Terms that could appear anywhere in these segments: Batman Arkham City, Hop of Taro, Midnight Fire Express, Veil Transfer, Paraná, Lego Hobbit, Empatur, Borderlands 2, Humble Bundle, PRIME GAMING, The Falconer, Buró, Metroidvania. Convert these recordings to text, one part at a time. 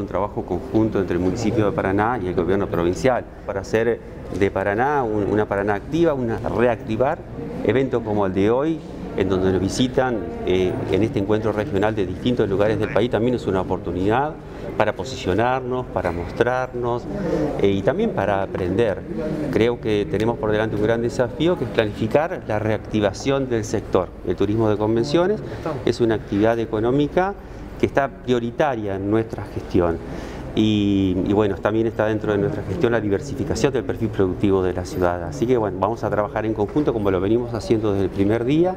Un trabajo conjunto entre el municipio de Paraná y el gobierno provincial para hacer de Paraná una Paraná activa, reactivar eventos como el de hoy, en donde nos visitan en este encuentro regional de distintos lugares del país. También es una oportunidad para posicionarnos, para mostrarnos y también para aprender. Creo que tenemos por delante un gran desafío que es planificar la reactivación del sector. El turismo de convenciones es una actividad económica que está prioritaria en nuestra gestión. Y bueno, también está dentro de nuestra gestión la diversificación del perfil productivo de la ciudad. Así que bueno, vamos a trabajar en conjunto como lo venimos haciendo desde el primer día,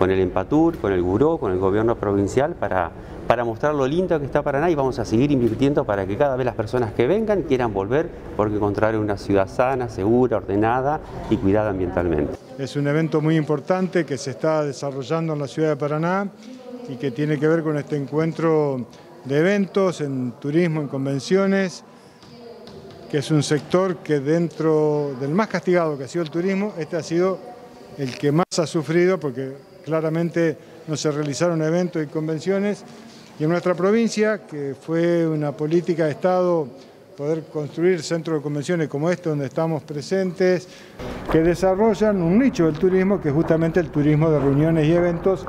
con el Empatur, con el Buró, con el gobierno provincial para mostrar lo lindo que está Paraná, y vamos a seguir invirtiendo para que cada vez las personas que vengan quieran volver, porque encontrar una ciudad sana, segura, ordenada y cuidada ambientalmente. Es un evento muy importante que se está desarrollando en la ciudad de Paraná y que tiene que ver con este encuentro de eventos, en turismo, en convenciones, que es un sector que dentro del más castigado que ha sido el turismo, este ha sido el que más ha sufrido porque claramente no se realizaron eventos y convenciones. Y en nuestra provincia, que fue una política de Estado poder construir centros de convenciones como este donde estamos presentes, que desarrollan un nicho del turismo que es justamente el turismo de reuniones y eventos,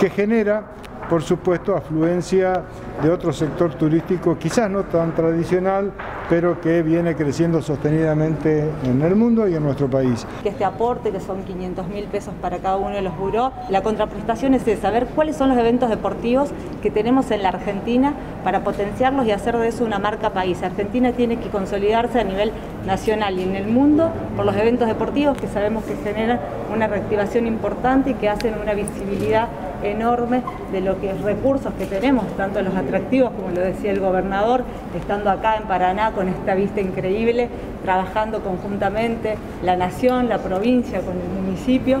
que genera, por supuesto, afluencia de otro sector turístico, quizás no tan tradicional, pero que viene creciendo sostenidamente en el mundo y en nuestro país. Que este aporte, que son 500.000 pesos para cada uno de los buró, la contraprestación es saber cuáles son los eventos deportivos que tenemos en la Argentina para potenciarlos y hacer de eso una marca país. Argentina tiene que consolidarse a nivel nacional y en el mundo por los eventos deportivos que sabemos que generan una reactivación importante y que hacen una visibilidad enorme de los recursos que tenemos, tanto los atractivos, como lo decía el gobernador, estando acá en Paraná con esta vista increíble, trabajando conjuntamente la nación, la provincia con el municipio.